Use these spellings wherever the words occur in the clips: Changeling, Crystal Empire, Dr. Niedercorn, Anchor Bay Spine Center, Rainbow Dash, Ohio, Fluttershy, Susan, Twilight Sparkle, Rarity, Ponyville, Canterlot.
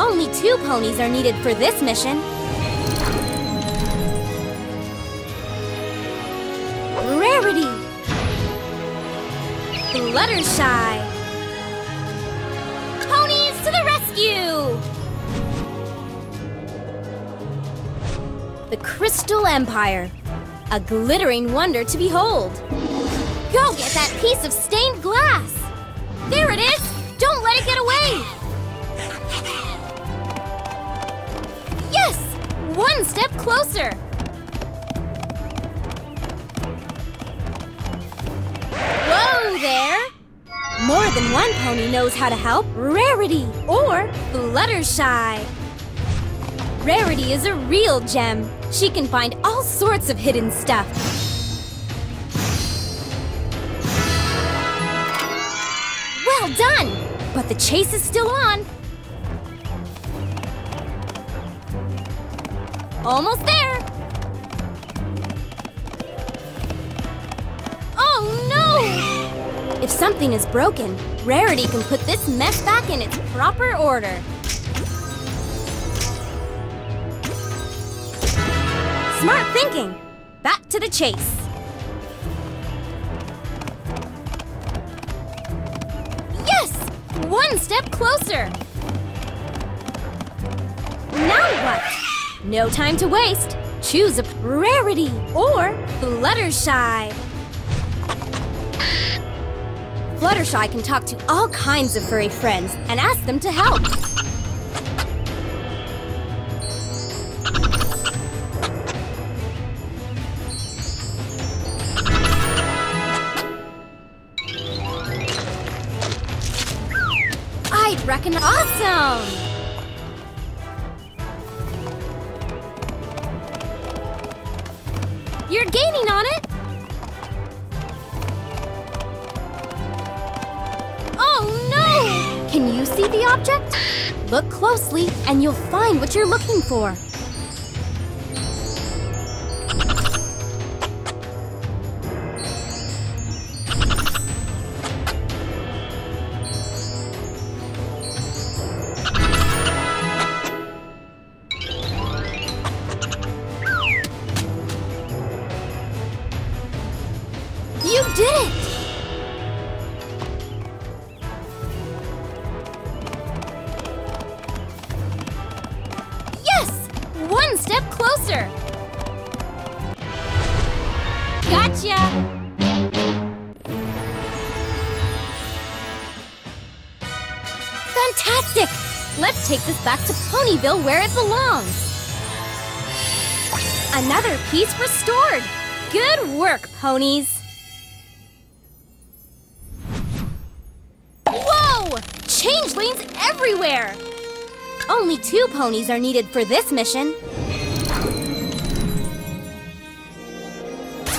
Only 2 ponies are needed for this mission. Rarity! Fluttershy! Ponies to the rescue! The Crystal Empire. A glittering wonder to behold. Go get that piece of stained glass! There it is! Don't let it get away! Yes! One step closer! Whoa there! More than one pony knows how to help Rarity or Fluttershy. Rarity is a real gem. She can find all sorts of hidden stuff. Well done! But the chase is still on. Almost there! Oh no! If something is broken, Rarity can put this mess back in its proper order. Smart thinking! Back to the chase! One step closer! Now what? No time to waste! Choose a Rarity or Fluttershy! Fluttershy can talk to all kinds of furry friends and ask them to help! Awesome! You're gaining on it! Oh no! Can you see the object? Look closely and you'll find what you're looking for. Fantastic! Let's take this back to Ponyville where it belongs. Another piece restored. Good work, ponies. Whoa! Changelings everywhere! Only 2 ponies are needed for this mission.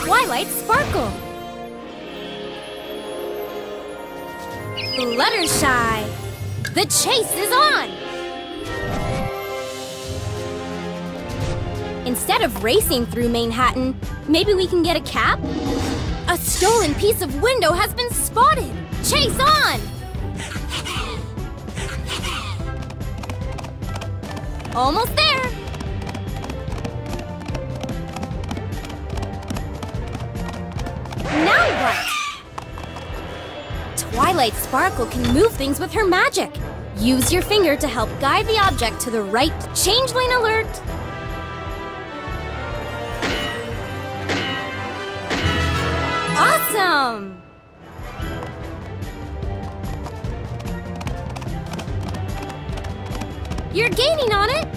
Twilight Sparkle. Fluttershy. The chase is on! Instead of racing through Manhattan, maybe we can get a cab? A stolen piece of window has been spotted! Chase on! Almost there! Now what? Twilight Sparkle can move things with her magic. Use your finger to help guide the object to the right. Changeling alert! Awesome! You're gaining on it!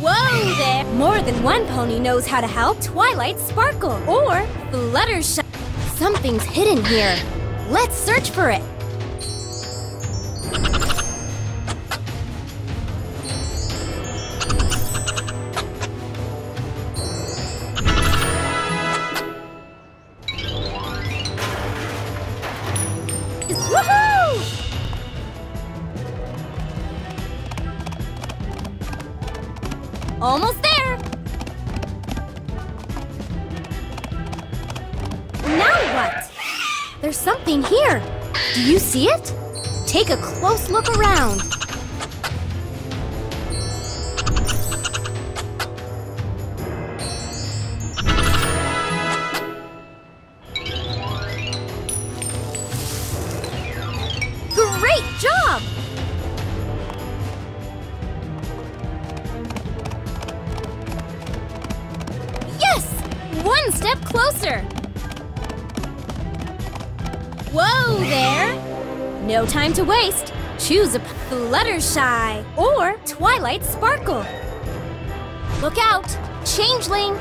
Whoa there! More than one pony knows how to help Twilight Sparkle or Fluttershy. Something's hidden here. Let's search for it! Woohoo! Almost there! Now what? There's something here. Do you see it? Take a close look around. Great job! Yes! One step closer. Whoa there! No time to waste. Choose a Fluttershy or Twilight Sparkle. Look out, Changeling!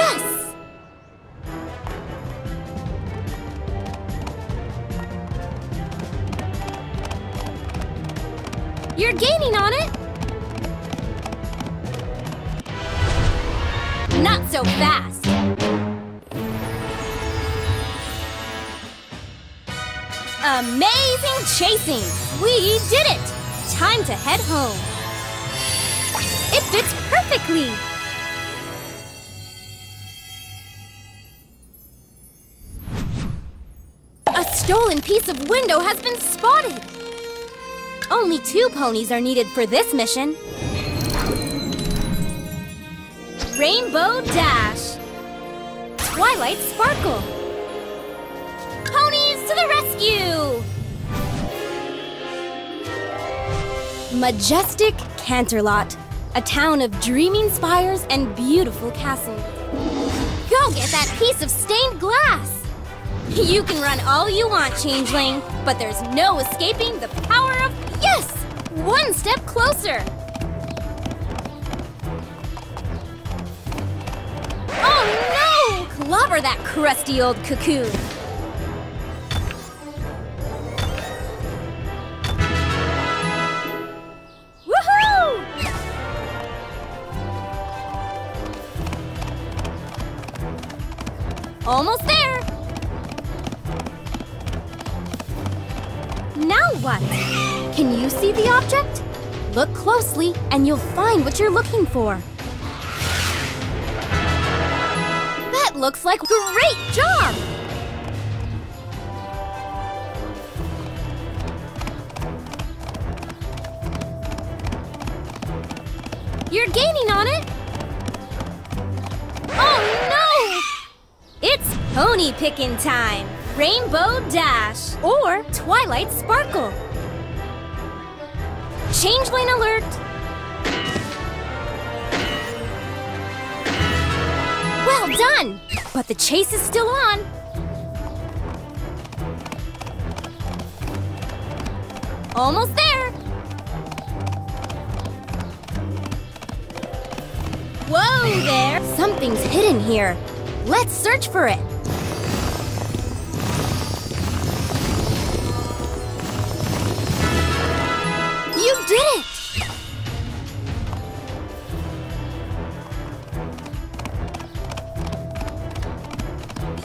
Yes! You're gaining on it! Not so fast! Amazing chasing! We did it! Time to head home. It fits perfectly! A stolen piece of window has been spotted! Only 2 ponies are needed for this mission. Rainbow Dash. Twilight Sparkle. Ponies to the rescue! Majestic Canterlot, a town of dreaming spires and beautiful castles. Go get that piece of stained glass! You can run all you want, Changeling, but there's no escaping the power of... Yes! One step closer! Oh no! Clobber that crusty old cocoon! Almost there! Now what? Can you see the object? Look closely and you'll find what you're looking for. That looks like a great job! You're gaining on it! Pony picking time! Rainbow Dash or Twilight Sparkle. Changeling alert! Well done! But the chase is still on! Almost there! Whoa there! Something's hidden here. Let's search for it. Did it!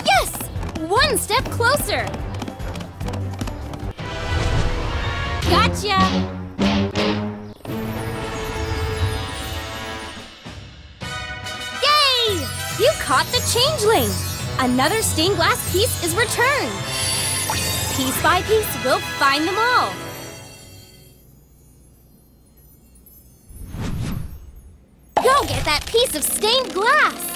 Yes! One step closer! Gotcha! Yay! You caught the Changeling! Another stained glass piece is returned! Piece by piece, we'll find them all! Go get that piece of stained glass!